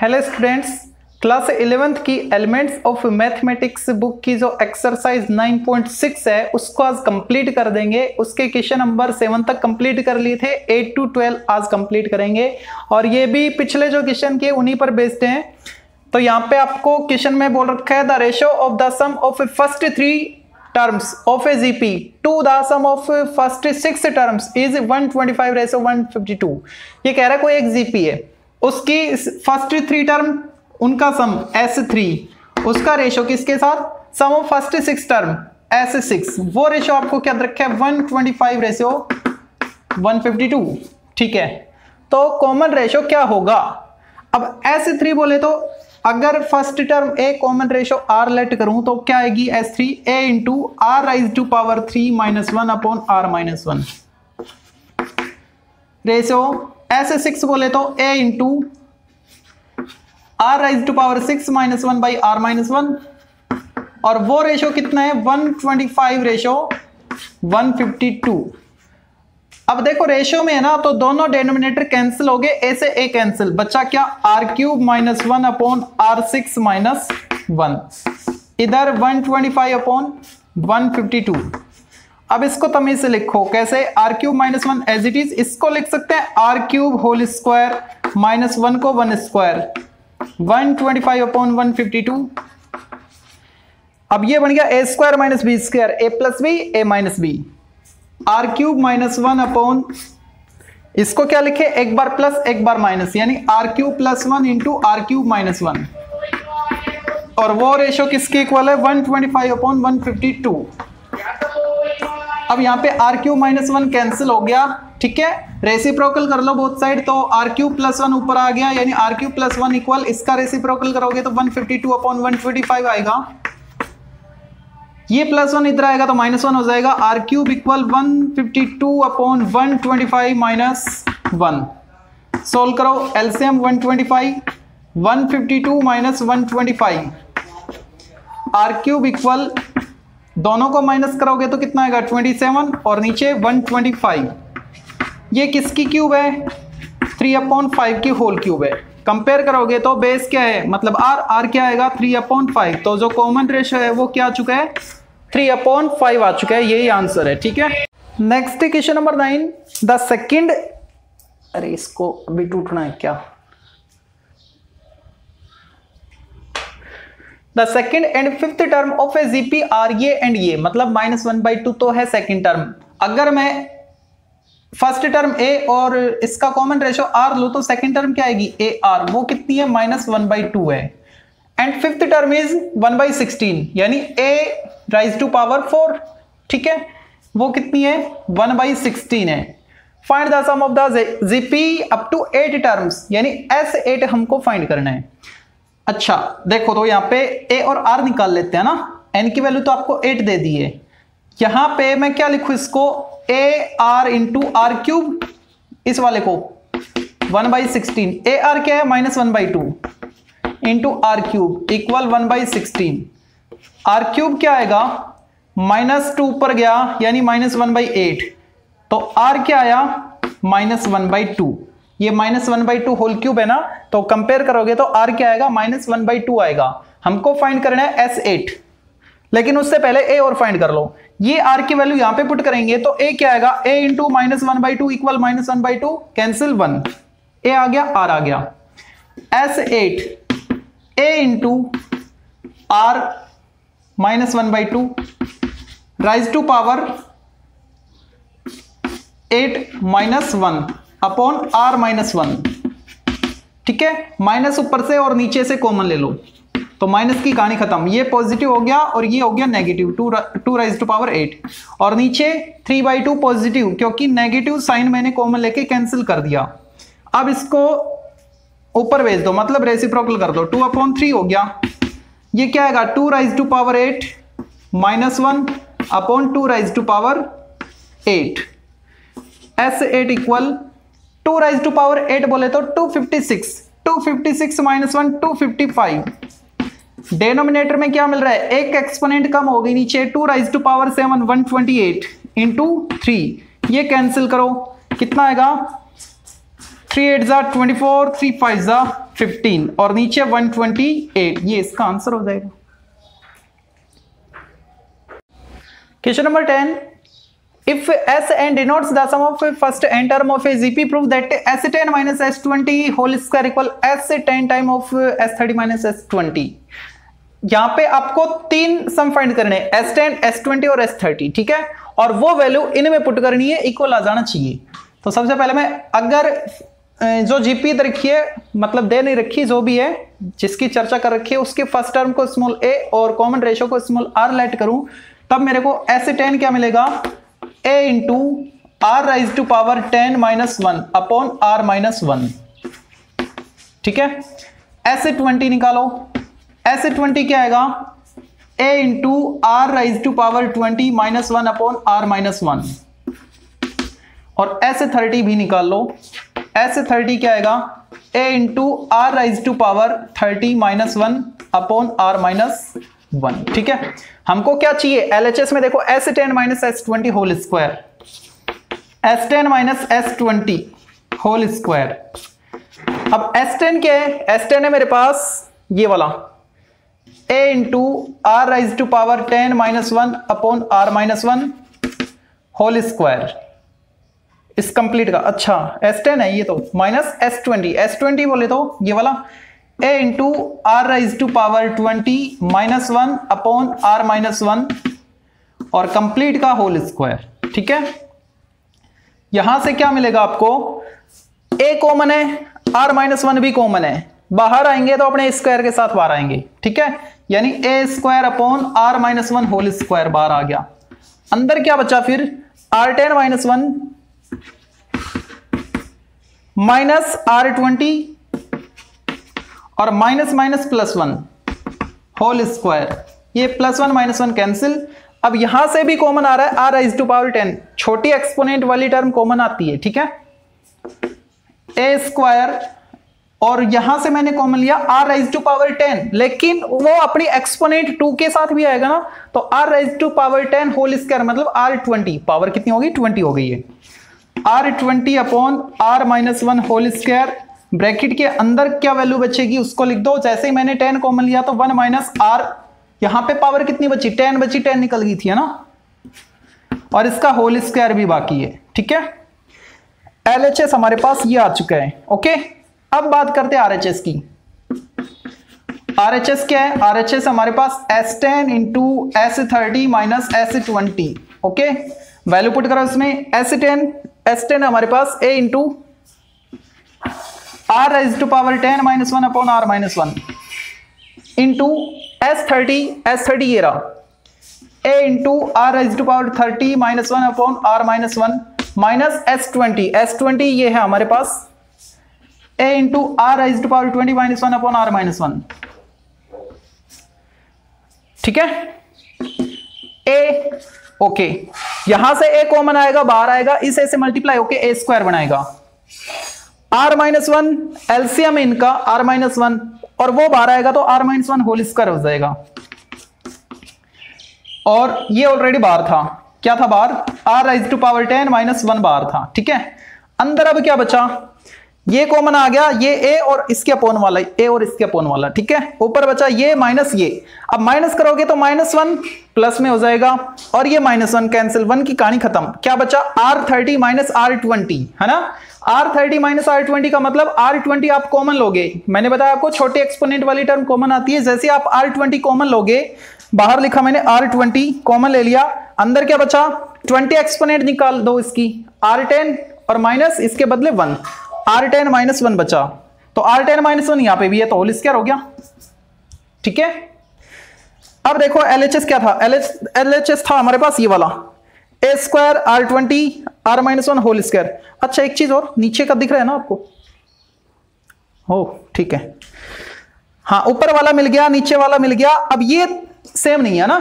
Hello students, class 11th की elements of mathematics book की जो एक्सरसाइज 9.6 है उसको आज कंप्लीट कर देंगे। उसके क्वेश्चन नंबर 7 तक कंप्लीट कर लिए थे, 8 टू 12 आज कंप्लीट करेंगे और ये भी पिछले जो क्वेश्चन किए उन्हीं पर बेस्ड हैं। तो यहाँ पे आपको क्वेश्चन में बोल रखा है the ratio of the sum of first 3 terms of a GP to the sum of first 6 terms is 125 ratio 152। ये कह रहा है कोई एक जीपी है, उसकी फर्स्ट 3 टर्म उनका सम S3, उसका रेशो किसके साथ, sum of first 6 term S6। वो रेशो आपको क्या रखा है, 125 रेशो 152। ठीक है, तो कॉमन रेशो क्या होगा। अब S3 बोले तो अगर first term a common ratio r let करूं तो क्या आएगी, S3 a into are rise to power 3 minus 1 upon are minus 1। Ratio S6 बोले तो a into are rise to power 6 minus 1 by r minus 1, और वो रेशो कितना है, 125 रेशो 152। अब देखो रेशो में है ना, तो दोनों डिनोमिनेटर कैंसिल हो गए, ए से ए कैंसिल, बच्चा क्या are cube minus 1 upon r 6 minus 1, इधर 125 अपॉन 152। अब इसको तमीज से लिखो, कैसे, r cube minus 1 as it is, इसको लिख सकते हैं r cube whole square minus 1 को 1 स्क्वायर 125 अपॉन 152। अब ये बन गया a square minus b square, a plus b a minus b, r cube minus 1 upon, इसको क्या लिखे, एक बार प्लस एक बार माइनस, यानी r cube plus 1 into are cube minus 1, और वो रेशो किसके इक्वल है, 125 अपॉन 152। अब यहाँ पे आर क्यूब माइनस 1 कैंसिल हो गया, ठीक है, रेसिप्रोकल कर लो बोथ साइड, तो आर क्यूब प्लस 1 ऊपर आ गया, यानी आर क्यूब प्लस 1 इक्वल, इसका रेसिप्रोकल करोगे तो 152 अपॉन 125 आएगा, ये प्लस 1 इधर आएगा तो माइनस 1 हो जाएगा, r cube equal 152 upon 125 minus 1। Solve करो, LCM 125 152 minus 125, r cube equal, दोनों को माइनस करोगे तो कितना आएगा, 27 और नीचे 125। ये किसकी क्यूब है, 3 अपॉन 5 की होल क्यूब है। कंपेयर करोगे तो बेस क्या है, मतलब आर, आर क्या आएगा, 3 अपॉन 5, तो जो कॉमन रेशो है वो क्या आ चुका है, 3 अपॉन 5 आ चुका है, यही आंसर है। ठीक है, next question number 9 the second, अरे इसको अभी टूटना है क्या, the second and fifth term of a GP are ये एंड ये, मतलब माइनस 1/2 तो है सेकंड टर्म। अगर मैं फर्स्ट टर्म a और इसका कॉमन रेशो r लो तो सेकंड टर्म क्या आएगी, ए आर, वो कितनी है, माइनस 1/2 है। एंड फिफ्थ टर्म इज 1/16, यानी a राइज टू पावर 4, ठीक है, वो कितनी है, 1/16 है। Find the sum of the GP up to 8 terms, यानी S8 हमको फाइंड करना है। अच्छा देखो, तो यहाँ पे a और r निकाल लेते हैं ना, n की वैल्यू तो आपको 8 दे दी है, यहाँ पे मैं क्या लिखूँ, इसको a r into are cube, इस वाले को 1/16, ए आर क्या है, minus 1/2 into are cube equal 1/16, r cube क्या आएगा, माइनस 2 ऊपर गया यानी माइनस 1/8, तो आर क्या आया, माइनस 1/2, ये माइनस 1/2 होल क्यूब है ना, तो कंपेयर करोगे तो आर क्या आएगा, माइनस 1/2 आएगा। हमको फाइंड करना है S8, लेकिन उससे पहले ए और फाइंड कर लो, ये आर की वैल्यू यहाँ पे पुट करेंगे तो ए क्या आएगा, ए into minus 1/2 equal minus 1/2 cancel 1, a आ गया आर आ गया। S8 a into r minus 1/2 raise to power 8 minus 1 upon are minus 1, ठीक है, माइनस ऊपर से और नीचे से कॉमन ले लो तो माइनस की कहानी खत्म, ये पॉजिटिव हो गया और ये हो गया नेगेटिव 2 राइज टू पावर 8, और नीचे 3/2 पॉजिटिव, क्योंकि नेगेटिव साइन मैंने कॉमन लेके कैंसिल कर दिया। अब इसको ऊपर भेज दो, मतलब रेसिप्रोकल कर दो, 2/3 हो गया, ये क्या आएगा, 2 raise to power 8 minus 1 upon 2 raise to power 8। S8 equal 2 raise to power 8 बोले तो 256, 256 माइनस 1 255, डेनोमिनेटर में क्या मिल रहा है, एक एक्सपोनेंट कम हो गई नीचे, 2 राइज टू पावर 7 128 इंटू 3, ये कैंसिल करो, कितना आएगा, 3 8 24, 3 5 15 और नीचे 128, ये इसका आंसर हो जाएगा। Question number 10, if Sn denotes the sum of first n term of a GP, prove that S10 minus S20 whole square equal S10 time of S30 minus S20। यहाँ पे आपको तीन सम फाइंड करने हैं, S10, S20 और S30, ठीक है, और वो वैल्यू इनमें पुट करनी है, इक्वल आ जाना चाहिए। तो सबसे पहले मैं अगर जो जीपी रखी है, मतलब दे नहीं रखी, जो भी है जिसकी चर्चा कर रखी है, उसके फर्स्ट टर्म को स्मॉल a और कॉमन रेशो को स्मॉल r लेट करूं, तब मेरे को S10 क्या मिलेगा, a into are rise to power 10 minus 1 upon are minus 1, ठीक है। S20 निकालो, S20 क्या आएगा, a into are rise to power 20 minus 1 upon are minus 1, और S30 भी निकाल लो, S30 क्या आएगा, a into are rise to power 30 minus 1 upon are minus 1, ठीक है। हमको क्या चाहिए, LHS में देखो S10 minus S20 whole square, S10 minus S20 whole square. अब S10 क्या है, S10 है मेरे पास ये वाला a into are rise to power 10 minus 1 upon are minus 1 whole square, इस कंप्लीट का। अच्छा S10 है ये तो, माइनस S20, S20 बोले तो ये वाला a into are rise to power 20 minus 1 upon are minus 1 और कंप्लीट का होल स्क्वायर, ठीक है। यहां से क्या मिलेगा आपको, a कॉमन है, r माइनस 1 भी कॉमन है, बाहर आएंगे तो अपने स्क्वायर के साथ बाहर आएंगे, ठीक है, यानी a square upon r minus 1 whole square बाहर आ गया। अंदर क्या बचा फिर, r10 माइनस 1 माइनस r20 और minus minus plus 1 whole square, ये प्लस 1 माइनस 1 कैंसिल। अब यहां से भी कॉमन आ रहा है r राइज टू पावर 10, छोटी एक्सपोनेंट वाली टर्म कॉमन आती है, ठीक है, a स्क्वायर, और यहां से मैंने कॉमन लिया r राइज टू पावर 10, लेकिन वो अपनी एक्सपोनेंट 2 के साथ भी आएगा ना, तो r rise to power 10 whole square मतलब r20, पावर कितनी होगी, 20 हो गई है, r20 upon r minus 1 whole square. Bracket के अंदर क्या वैल्यू बचेगी उसको लिख दो, जैसे ही मैंने 10 कॉमन लिया तो 1 माइनस आर, यहाँ पे पावर कितनी बची, 10 बची, 10 निकल गई थी, है ना, और इसका होल स्क्वायर भी बाकी है, ठीक है। LHS हमारे पास ये आ चुका है, ओके। अब बात करते हैं RHS की। RHS क्या है, RHS हमारे पास S10 into S30 minus S20, okay, value put करो इसमें। S10 हमारे पास a into r rise to power 10 minus 1 upon r minus 1 into S30 ये रहा, a into r rise to power 30 minus 1 upon r minus 1 minus S20 ये है हमारे पास, a into r rise to power 20 minus 1 upon r minus 1, ठीक है, a, okay. यहां से a कॉमन आएगा, बाहर आएगा, इस a से मल्टीप्लाई होके a स्क्वायर बनाएगा, r माइनस 1 एलसीएम इनका r माइनस 1, और वो बाहर आएगा तो r माइनस 1 होल स्क्वायर हो जाएगा, और ये ऑलरेडी बाहर था, क्या था बाहर, r rise to power 10 minus 1 बाहर था, ठीक है। अंदर अब क्या बचा, ये कॉमन आ गया, ये a और इसके अपोन वाला, a और इसके अपोन वाला, ठीक है। ऊपर बचा ये माइनस ये, अब माइनस करोगे तो माइनस 1 प्लस में हो जाएगा, और ये माइनस 1 कैंसिल, 1 की कहानी खत्म। क्या बचा, r30 माइनस r20, है ना, r30 माइनस r20 का मतलब r20 आप कॉमन लोगे, मैंने बताया आपको छोटी एक्सपोनेंट वाली टर्म कॉमन आती है, जैसे आप r20 कॉमन लोगे, बाहर लिखा मैंने r20 कॉमन ले लिया, अंदर क्या बचा, 20 एक्सपोनेंट निकाल दो इसकी, r10 और माइनस इसके बदले 1, r10 माइनस 1 बचा, तो r10 माइनस 1 यहाँ पे भी है तो होल स्क्वायर हो गया, ठीक है। अब देखो LHS क्या था, LHS था हमारे पास ये वाला a square r20 r minus 1 whole square. अच्छा एक चीज और, नीचे का दिख रहा है ना आपको, हो ठीक है, हाँ ऊपर वाला मिल गया, नीचे वाला मिल गया। अब ये सेम नहीं है ना,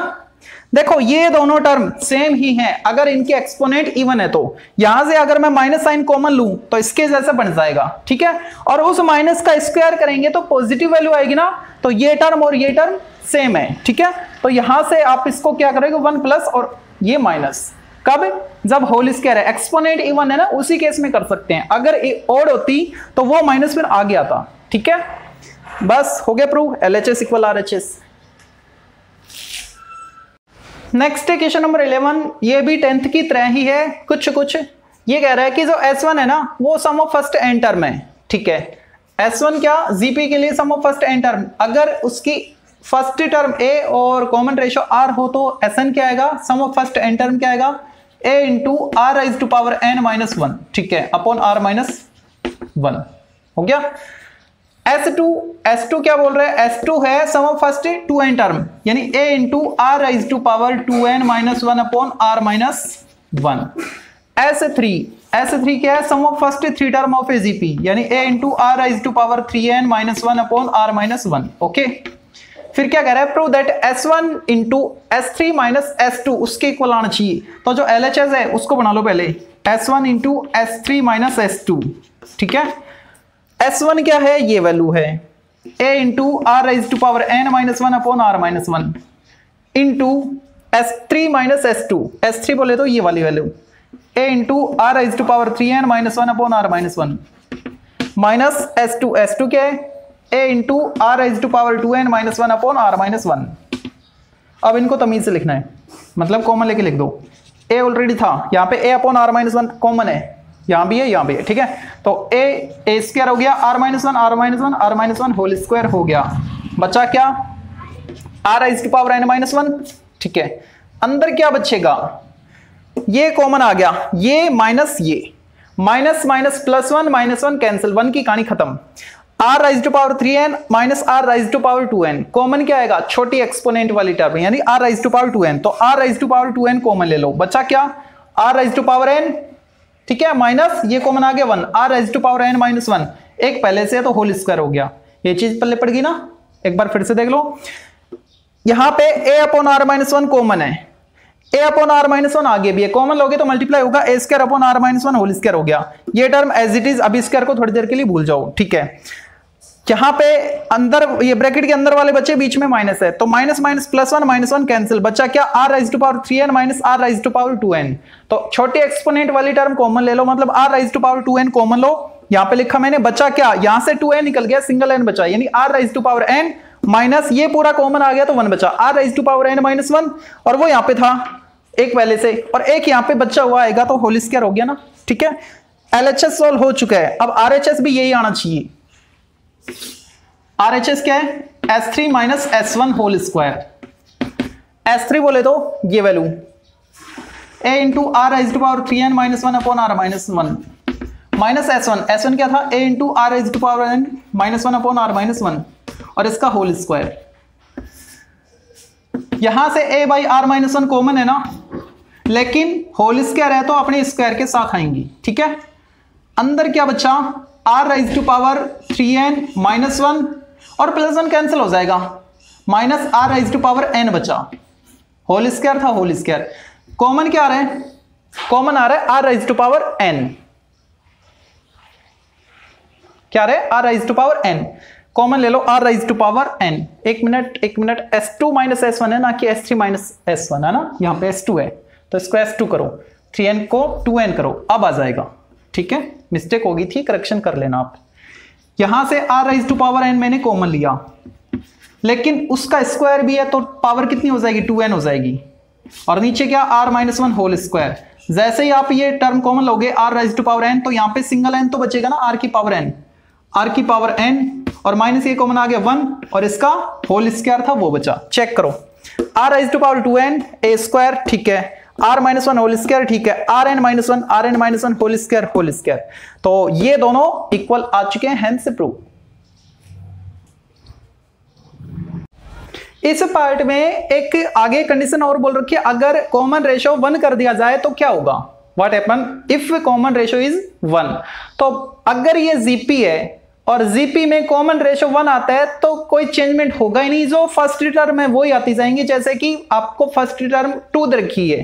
देखो ये दोनों टर्म सेम ही हैं, अगर इनके एक्सपोनेंट इवन है तो। यहां से अगर मैं माइनस साइन कॉमन लूं तो इसके जैसा बन जाएगा, ठीक है, और उस माइनस का स्क्वायर करेंगे तो पॉजिटिव वैल्यू आएगी ना, तो ये टर्म और ये टर्म सेम है, ठीक है। तो यहां से आप इसको क्या करोगे, 1 प्लस और ये माइनस, कब? जब होल स्क्वायर है, एक्सपोनेंट इवन है ना, उसी केस में कर सकते हैं। अगर ऑड होती तो वो माइनस में आ गया था। ठीक है, बस हो गया prove LHS equal RHS। Next है क्वेश्चन नंबर 11। ये भी 10th की तरह ही है कुछ कुछ। ये कह रहा है कि जो S1 है ना वो sum of first n term है। ठीक है, S1 क्या GP के लिए sum of first n term, अगर उसकी फर्स्ट टर्म a और कॉमन रेशियो r हो तो Sn क्या आएगा? Sum of first n term क्या आएगा? a into are rise to power n minus one, ठीक है, अपॉन r माइनस वन। हो गया। S2 क्या बोल रहे हैं? S2 है sum of first two n term, यानी a into are rise to power two n minus one upon are minus one. S3 क्या है? Sum of first three term of a GP, यानी a into are rise to power three n minus one upon are minus one. Okay, फिर क्या कह रहा है? Prove that S1 into S3 minus S2 उसके equal आना चाहिए। तो जो LHS है उसको बना लो पहले, S1 into S3 minus S2। ठीक है, S1 क्या है? ये वैल्यू है a into are rise to power n minus one upon are minus one into S3 minus S2। S3 बोले तो ये वाली value a into are rise to power three n minus one upon are minus one minus S2। S2 क्या है? a into are rise to power two n minus one upon are minus one. अब इनको तमीज से लिखना है, मतलब common लेके लिख दो। a ऑलरेडी था यहाँ पे, a upon are minus one common है, यहाँ भी है यहाँ भी है। ठीक है, तो a स्क्वायर हो गया, r minus one r minus one r minus one whole square हो गया। बचा क्या? r rise to power n minus one. ठीक है, अंदर क्या बचेगा? ये कॉमन आ गया, ये minus minus plus one cancel, one की कहानी खत्म। r rise to power 3n minus r rise to power 2n, common क्या आएगा? छोटी एक्सपोनेंट वाली टर्म, यानी r rise to power 2n। तो r rise to power 2n common ले लो, बचा क्या? r rise to power n। ठीक है, माइनस ये कॉमन आ गया 1, r rise to power n minus 1, एक पहले से है तो होल स्क्वायर हो गया। ये चीज पल्ले पड़ गई ना, एक बार फिर से देख लो। यहां पे a upon r minus 1 common है, a अपॉन r माइनस 1 आगे भी है, कॉमन लोगे तो मल्टीप्लाई होगा, a square upon r minus 1 whole square हो गया। ये टर्म एज इट इज, अब स्क्वायर को थोड़ी देर के लिए भूल जाओ। ठीक है, यहाँ पे अंदर ये ब्रैकेट के अंदर वाले बच्चे, बीच में माइनस है तो minus minus plus one minus one cancel, बच्चा क्या? r rise to power 3n minus r rise to power 2n। तो छोटी एक्सपोनेंट वाली टर्म कॉमन ले लो, मतलब r rise to power 2n common लो। यहाँ पे लिखा मैंने, बच्चा क्या? यहाँ से 2n निकल गया, सिंगल n बचा, यानी r rise to power n minus ये पूरा कॉमन आ गया तो 1 बचा, r rise to power n minus 1, और वो यहाँ पे था एक पहले से और एक यहाँ पे बच्चा हुआ आएगा तो होल स्क्वायर हो गया ना। ठीक है, LHS सॉल्व हो चुका है, अब RHS भी यही आना चाहिए। RHS क्या है? S3 minus S1 whole square. S3 बोले तो ये value a into are rise to power 3n minus 1 upon are minus 1 minus S1। S1 क्या था? a into are rise to power n minus 1 upon are minus 1 और इसका whole square. यहां से a by r minus 1 common है ना, लेकिन whole square है तो अपने स्क्वायर के साथ आएंगी। ठीक है, अंदर क्या बच्चा? r rise to power 3n minus 1 और प्लस 1 कैंसिल हो जाएगा, minus r rise to power n बचा, होल स्क्वायर था होल स्क्वायर। कॉमन क्या आ रहा है? कॉमन आ रहा है r rise to power n। क्या आ रहा है? r rise to power n, common ले लो r rise to power n। एक मिनट, s2 माइनस s1 है ना कि s3 माइनस s1 है ना, यहाँ पे s2 है तो इसको s2 करो, 3n को 2n करो, अब आ जाएगा। ठीक है, मिस्टेक होगी थी, करेक्शन कर लेना आप। यहां से r rise to power n मैंने कॉमन लिया, लेकिन उसका स्क्वायर भी है तो पावर कितनी हो जाएगी? 2n हो जाएगी। और नीचे क्या? r minus 1 whole square. जैसे ही आप ये टर्म कॉमन लोगे r rise to power n, तो यहां पे सिंगल n तो बचेगा ना, r की पावर n और माइनस ये कॉमन आ गया 1 और इसका होल स्क्वायर था वो बचा। चेक करो, r rise to power 2n a square, ठीक है, r माइनस 1 होल स्क्वायर, ठीक है, rn minus one whole square. तो ये दोनों इक्वल आ चुके हैं, hence proof। इस पार्ट में एक आगे कंडीशन और बोल रखी है, अगर कॉमन रेशो 1 कर दिया जाए तो क्या होगा? What happen if common ratio is 1। तो अगर ये जीपी है और जीपी में कॉमन रेशो 1 आता है तो कोई चेंजमेंट होगा ही नहीं, जो फर्स्ट टर्म है वही आती जाएंगी, जैसे कि आपको फर्स्ट टर्म 2 दे रखी है।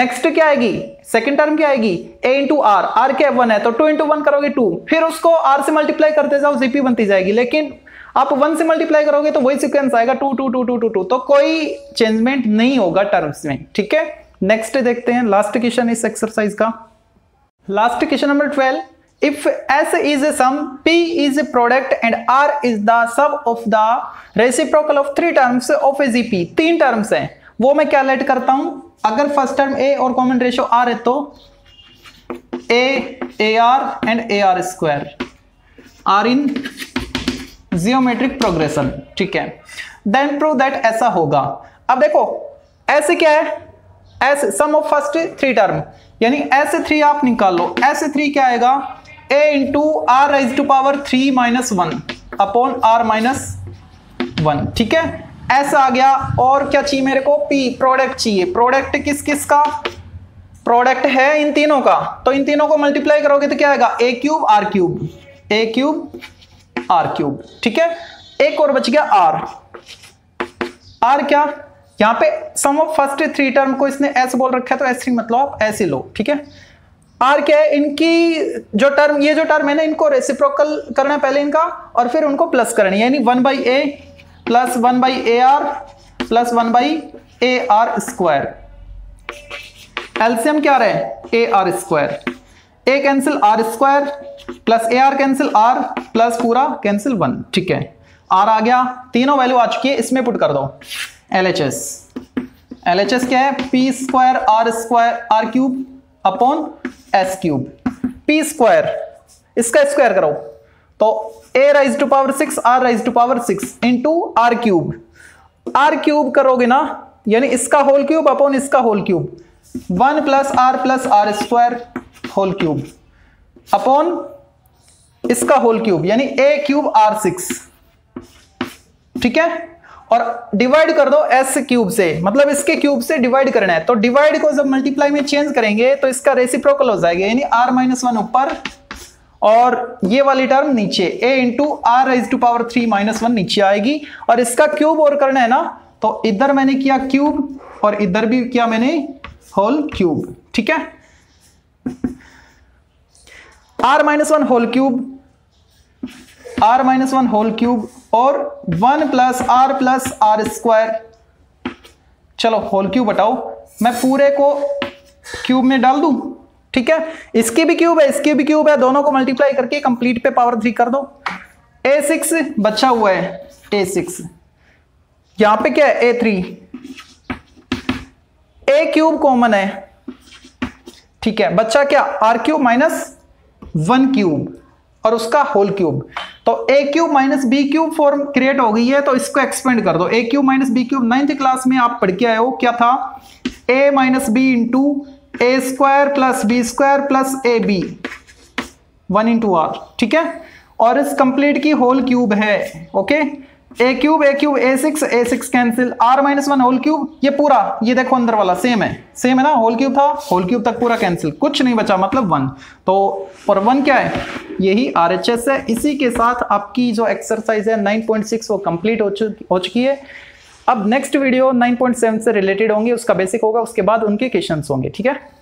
नेक्स्ट क्या आएगी? सेकंड टर्म क्या आएगी? a इंटू आर, आर क्या 1 है तो 2 इंटू 1 करोगे 2, फिर उसको आर से मल्टीप्लाई करते जाओ, जीपी बनती जाएगी। लेकिन आप 1 से मल्टीप्लाई करोगे तो वही सिक्वेंस आएगा, 2 2 2 2 2 2, तो कोई चेंजमेंट नहीं होगा टर्म्स में। ठीक है, नेक्स्ट देखते हैं लास्ट क्वेश्चन इस एक्सरसाइज का। Last question number 12, if S is a sum, P is a product and R is the sum of the reciprocal of three terms of a GP. तीन terms हैं, वो मैं calculate करता हूं। अगर first term ए और common ratio r है तो a r and a are square are in geometric progression, ठीक है। देन प्रूव दैट ऐसा होगा। अब देखो एस क्या है, S sum of first three term, यानी S3 आप निकाल लो। S3 क्या आएगा, a into are rise to power 3 minus 1 upon are minus 1, ठीक है। S आ गया और क्या चाहिए मेरे को, P प्रोडक्ट चाहिए। प्रोडक्ट किस किस का, प्रोडक्ट है इन तीनों का, तो इन तीनों को मल्टीप्लाई करोगे तो क्या आएगा, a cube r cube, a cube r cube, ठीक है। एक और बच गया r क्या, यहां पे sum of first three term को इसने s बोल रखा है तो s3 मतलब s ही लो, ठीक है। r क्या है, इनकी जो टर्म, ये जो टर्म है ना, इनको रेसिप्रोकल करना है पहले इनका और फिर उनको प्लस करनी है, यानी 1/a plus 1/ar plus 1/ar square. LCM क्या रहे, ar square, a cancel r square plus ar cancel r plus पूरा कैंसिल 1, ठीक है। r आ गया, तीनों वैल्यू आ चुकी है, इसमें पुट कर दो LHS। LHS क्या है, P square R cube upon S cube. P square, इसका स्क्वायर करो तो A rise to power 6 R rise to power 6 into R cube. R cube करोगे ना, यानी इसका होल क्यूब अपॉन इसका whole cube, 1 plus R square whole cube upon इसका whole cube, यानी A क्यूब R6, ठीक है। और डिवाइड कर दो s क्यूब से, मतलब इसके क्यूब से डिवाइड करना है, तो डिवाइड को जब मल्टीप्लाई में चेंज करेंगे तो इसका रेसिप्रोकल हो जाएगा, यानी r माइनस 1 ऊपर और ये वाली टर्म नीचे, a into are rise to power 3 minus 1 नीचे आएगी। और इसका क्यूब और करना है ना, तो इधर मैंने किया क्यूब और इधर भी किया मैंने होल क्यूब, ठीक है। r minus 1 whole cube, are minus 1 whole cube और 1 प्लस आर स्क्वायर। चलो होल क्यूब हटाओ, मैं पूरे को क्यूब में डाल दूं, ठीक है। इसकी भी क्यूब है, इसकी भी क्यूब है, दोनों को मल्टीप्लाई करके कंप्लीट पे पावर 3 कर दो। a6 बचा हुआ है, a6 यहां पे क्या है, a3, a क्यूब कॉमन है, ठीक है। बच्चा क्या, आर क्यूब माइनस 1 क्यूब और उसका होल क्यूब, तो ए cube minus B cube form create हो गई है, तो इसको एक्सपेंड कर दो। ए cube minus B cube, 9th class में आप पढ़ के आए हो, क्या था, ए minus B into A square plus B square plus A b, 1 into are, ठीक है। और इस कंप्लीट की होल क्यूब है, okay. A cube A six cancel, are minus 1 whole cube, ये पूरा, ये देखो अंदर वाला सेम है ना, होल क्यूब था, होल क्यूब तक पूरा कैंसिल, कुछ नहीं बचा, मतलब 1। तो और 1 क्या है, यही RHS है। इसी के साथ आपकी जो एक्सरसाइज है 9.6 वो कंप्लीट हो चुकी है। अब नेक्स्ट वीडियो 9.7 से रिलेटेड होंगे, उसका बेसिक होगा, उसके बाद उनके क्वेश्चंस होंगे, ठीक है।